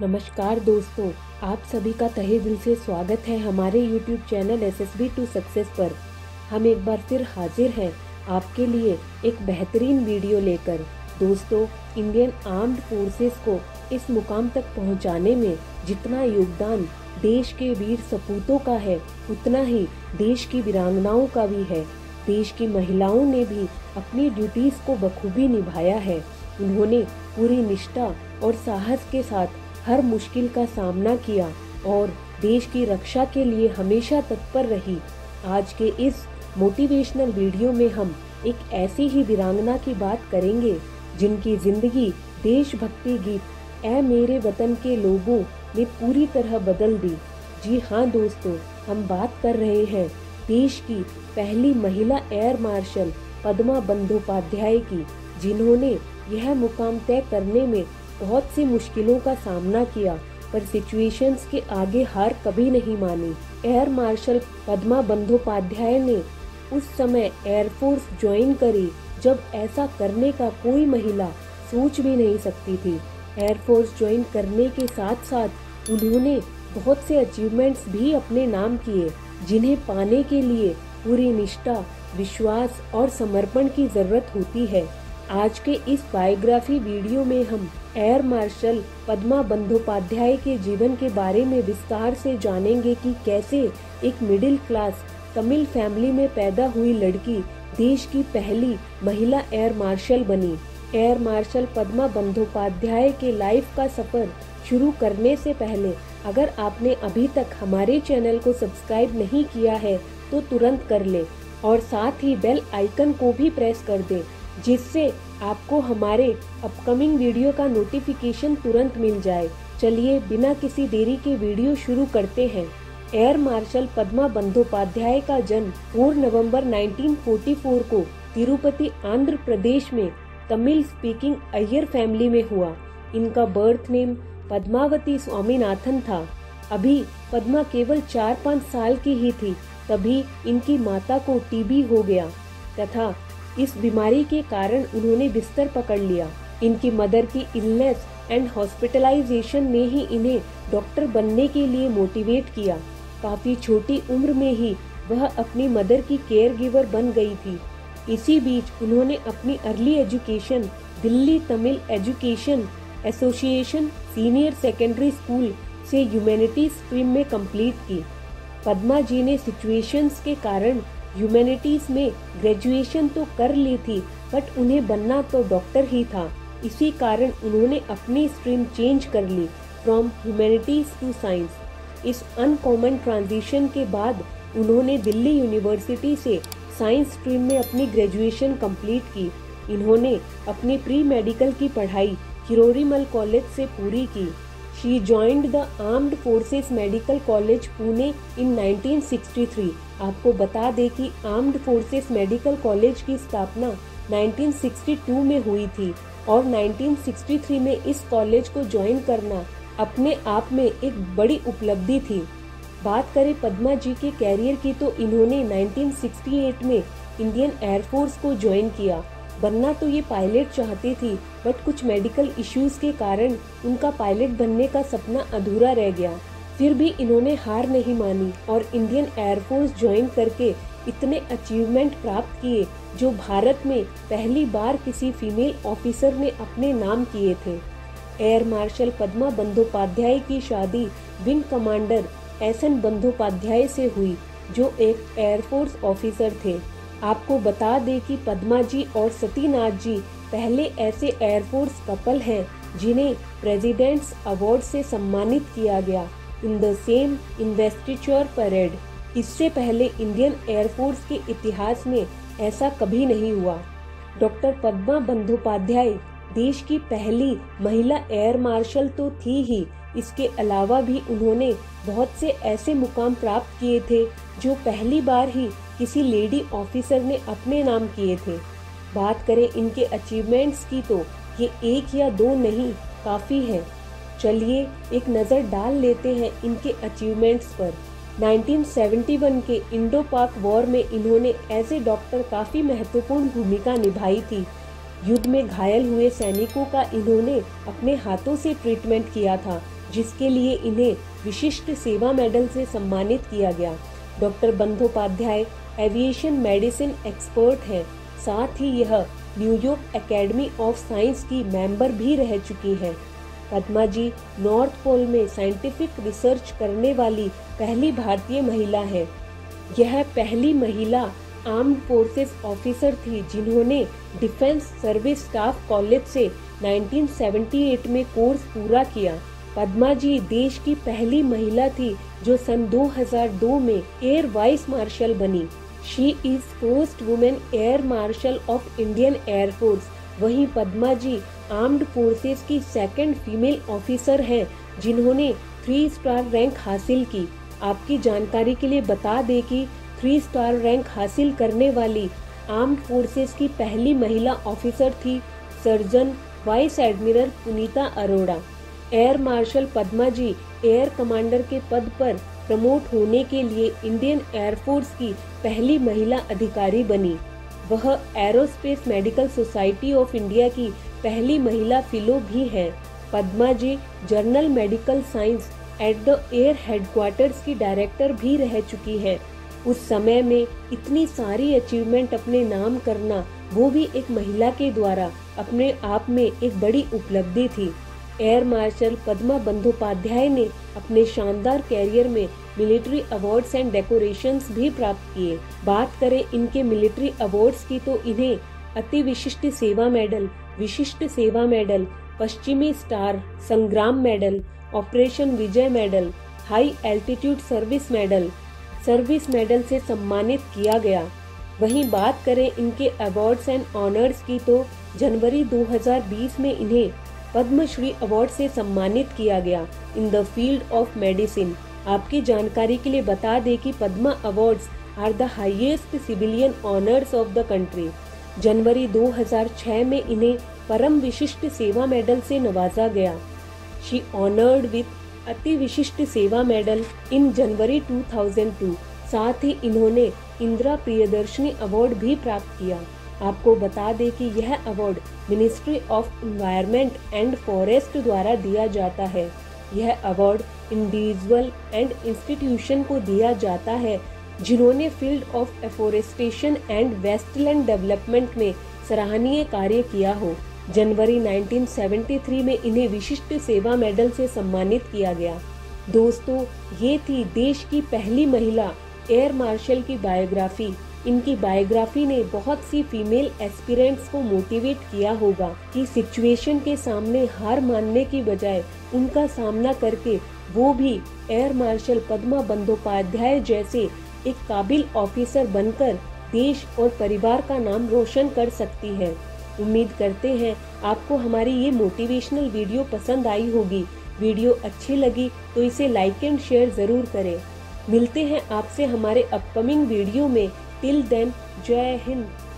नमस्कार दोस्तों, आप सभी का तहे दिल से स्वागत है हमारे YouTube channel SSB to success पर। हम एक बार फिर हाजिर हैं आपके लिए एक बेहतरीन वीडियो लेकर। दोस्तों, इंडियन आर्म्ड फोर्सेज को इस मुकाम तक पहुंचाने में जितना योगदान देश के वीर सपूतों का है, उतना ही देश की वीरांगनाओं का भी है। देश की महिलाओं ने भी अपनी ड्यूटीज़ को बखूबी निभाया है। उन्होंने पूरी निष्ठा और साहस के साथ हर मुश्किल का सामना किया और देश की रक्षा के लिए हमेशा तत्पर रही। आज के इस मोटिवेशनल वीडियो में हम एक ऐसी ही वीरांगना की बात करेंगे जिनकी जिंदगी देशभक्ति गीत ए मेरे वतन के लोगों ने पूरी तरह बदल दी। जी हाँ दोस्तों, हम बात कर रहे हैं देश की पहली महिला एयर मार्शल पद्मा बंदोपाध्याय की, जिन्होंने यह मुकाम तय करने में बहुत सी मुश्किलों का सामना किया, पर सिचुएशंस के आगे हार कभी नहीं मानी। एयर मार्शल पद्मा बंदोपाध्याय ने उस समय एयरफोर्स ज्वाइन करी जब ऐसा करने का कोई महिला सोच भी नहीं सकती थी। एयरफोर्स ज्वाइन करने के साथ साथ उन्होंने बहुत से अचीवमेंट्स भी अपने नाम किए, जिन्हें पाने के लिए पूरी निष्ठा, विश्वास और समर्पण की जरूरत होती है। आज के इस बायोग्राफी वीडियो में हम एयर मार्शल पद्मा बंदोपाध्याय के जीवन के बारे में विस्तार से जानेंगे कि कैसे एक मिडिल क्लास तमिल फैमिली में पैदा हुई लड़की देश की पहली महिला एयर मार्शल बनी। एयर मार्शल पद्मा बंदोपाध्याय के लाइफ का सफर शुरू करने से पहले अगर आपने अभी तक हमारे चैनल को सब्सक्राइब नहीं किया है तो तुरंत कर ले और साथ ही बेल आइकन को भी प्रेस कर दे, जिससे आपको हमारे अपकमिंग वीडियो का नोटिफिकेशन तुरंत मिल जाए। चलिए बिना किसी देरी के वीडियो शुरू करते हैं। एयर मार्शल पद्मा बंदोपाध्याय का जन्म 4 नवंबर 1944 को तिरुपति, आंध्र प्रदेश में तमिल स्पीकिंग अय्यर फैमिली में हुआ। इनका बर्थ नेम पद्मावती स्वामीनाथन था। अभी पद्मा केवल 4-5 साल की ही थी, तभी इनकी माता को TB हो गया तथा इस बीमारी के कारण उन्होंने बिस्तर पकड़ लिया। इनकी मदर की इलनेस एंड हॉस्पिटलाइजेशन ने ही इन्हें डॉक्टर बनने के लिए मोटिवेट किया। काफी छोटी उम्र में ही वह अपनी मदर की केयर गिवर बन गई थी। इसी बीच उन्होंने अपनी early education Delhi Tamil education association senior secondary school से ह्यूमैनिटीज स्ट्रीम में कंप्लीट की। पद्मा जी ने सिचुएशंस के कारण ह्यूमैनिटीज में ग्रेजुएशन तो कर ली थी, बट उन्हें बनना तो डॉक्टर ही था। इसी कारण उन्होंने अपनी स्ट्रीम चेंज कर ली फ्रॉम ह्यूमैनिटीज टू साइंस। इस अनकॉमन ट्रांजिशन के बाद उन्होंने दिल्ली यूनिवर्सिटी से साइंस स्ट्रीम में अपनी ग्रेजुएशन कंप्लीट की। इन्होंने अपनी प्री मेडिकल की पढ़ाई हिरोरीमल कॉलेज से पूरी की। She joined the Armed Forces Medical College, Pune in 1963। आपको बता दें कि आर्म्ड फोर्सेज मेडिकल कॉलेज की स्थापना 1962 में हुई थी और 1963 में इस कॉलेज को ज्वाइन करना अपने आप में एक बड़ी उपलब्धि थी। बात करें पद्मा जी के कैरियर की तो इन्होंने 1968 में इंडियन एयरफोर्स को ज्वाइन किया। बनना तो ये पायलट चाहती थी, बट कुछ मेडिकल इश्यूज के कारण उनका पायलट बनने का सपना अधूरा रह गया। फिर भी इन्होंने हार नहीं मानी और इंडियन एयरफोर्स ज्वाइन करके इतने अचीवमेंट प्राप्त किए जो भारत में पहली बार किसी फीमेल ऑफिसर ने अपने नाम किए थे। एयर मार्शल पद्मा बंदोपाध्याय की शादी विंग कमांडर SN बंदोपाध्याय से हुई, जो एक एयरफोर्स ऑफिसर थे। आपको बता दें कि पद्मा जी और सतीनाथ जी पहले ऐसे एयरफोर्स कपल हैं जिन्हें प्रेसिडेंट्स अवार्ड से सम्मानित किया गया in the same investiture parade. इससे पहले इंडियन एयरफोर्स के इतिहास में ऐसा कभी नहीं हुआ। डॉक्टर पद्मा बंदोपाध्याय देश की पहली महिला एयर मार्शल तो थी ही, इसके अलावा भी उन्होंने बहुत से ऐसे मुकाम प्राप्त किए थे जो पहली बार ही किसी लेडी ऑफिसर ने अपने नाम किए थे। बात करें इनके अचीवमेंट्स की तो ये 1 या 2 नहीं, काफ़ी है। चलिए एक नज़र डाल लेते हैं इनके अचीवमेंट्स पर। 1971 के इंडो पाक वॉर में इन्होंने एज ए डॉक्टर काफ़ी महत्वपूर्ण भूमिका निभाई थी। युद्ध में घायल हुए सैनिकों का इन्होंने अपने हाथों से ट्रीटमेंट किया था, जिसके लिए इन्हें विशिष्ट सेवा मेडल से सम्मानित किया गया। Doctor Bandopadhyay aviation medicine expert हैं, साथ ही यह न्यूयॉर्क एकेडमी ऑफ साइंस की मेंबर भी रह चुकी हैं। पद्मा जी नॉर्थ पोल में साइंटिफिक रिसर्च करने वाली पहली भारतीय महिला हैं। यह पहली महिला आर्म्ड फोर्सेज ऑफिसर थी जिन्होंने डिफेंस सर्विस स्टाफ कॉलेज से 1978 में कोर्स पूरा किया। पद्मा जी देश की पहली महिला थी जो सन 2002 में एयर वाइस मार्शल बनी। She is first women air marshal of Indian air force. वहीं पद्मा जी आर्म्ड फोर्सेज की सेकंड फीमेल ऑफिसर हैं जिन्होंने 3 स्टार रैंक हासिल की। आपकी जानकारी के लिए बता दें कि 3 स्टार रैंक हासिल करने वाली आर्म्ड फोर्सेज की पहली महिला ऑफिसर थी surgeon vice admiral Punita Arora. Air marshal Padma ji air commander के पद पर प्रमोट होने के लिए इंडियन एयरफोर्स की पहली महिला अधिकारी बनी। वह aerospace medical society of India की पहली महिला फिलो भी हैं। Padma ji general medical science at the air headquarters की डायरेक्टर भी रह चुकी हैं। उस समय में इतनी सारी अचीवमेंट अपने नाम करना, वो भी एक महिला के द्वारा, अपने आप में एक बड़ी उपलब्धि थी। एयर मार्शल पद्मा बंदोपाध्याय ने अपने शानदार कैरियर में मिलिट्री अवार्ड्स एंड डेकोरेशंस भी प्राप्त किए। बात करें इनके मिलिट्री अवार्ड्स की तो इन्हें अति विशिष्ट सेवा मेडल, विशिष्ट सेवा मेडल, पश्चिमी star, Sangram medal, operation Vijay medal, high altitude service medal से सम्मानित किया गया। वहीं बात करें इनके अवार्ड्स एंड ऑनर्स की तो जनवरी 2020 में इन्हें पद्मश्री अवार्ड से सम्मानित किया गया in the field of medicine. आपकी जानकारी के लिए बता दें कि Padma awards are the highest civilian honours of the country. जनवरी 2006 में इन्हें परम विशिष्ट सेवा मेडल से नवाजा गया। शी ऑनर्ड विथ अति विशिष्ट सेवा मेडल इन जनवरी 2002। साथ ही इन्होंने इंदिरा प्रियदर्शनी अवार्ड भी प्राप्त किया। आपको बता दें कि यह award ministry of environment and forest द्वारा दिया जाता है। यह अवार्ड इंडिविजुअल एंड इंस्टीट्यूशन को दिया जाता है जिन्होंने field of afforestation and wasteland development में सराहनीय कार्य किया हो। जनवरी 1973 में इन्हें विशिष्ट सेवा मेडल से सम्मानित किया गया। दोस्तों, ये थी देश की पहली महिला एयर मार्शल की बायोग्राफी। इनकी बायोग्राफी ने बहुत सी फीमेल एस्पिरेंट्स को मोटिवेट किया होगा कि सिचुएशन के सामने हार मानने की बजाय उनका सामना करके वो भी एयर मार्शल पद्मा बंदोपाध्याय जैसे एक काबिल ऑफिसर बनकर देश और परिवार का नाम रोशन कर सकती है। उम्मीद करते हैं आपको हमारी ये मोटिवेशनल वीडियो पसंद आई होगी। वीडियो अच्छी लगी तो इसे लाइक एंड शेयर ज़रूर करें। मिलते हैं आपसे हमारे अपकमिंग वीडियो में। Till then, जय हिंद।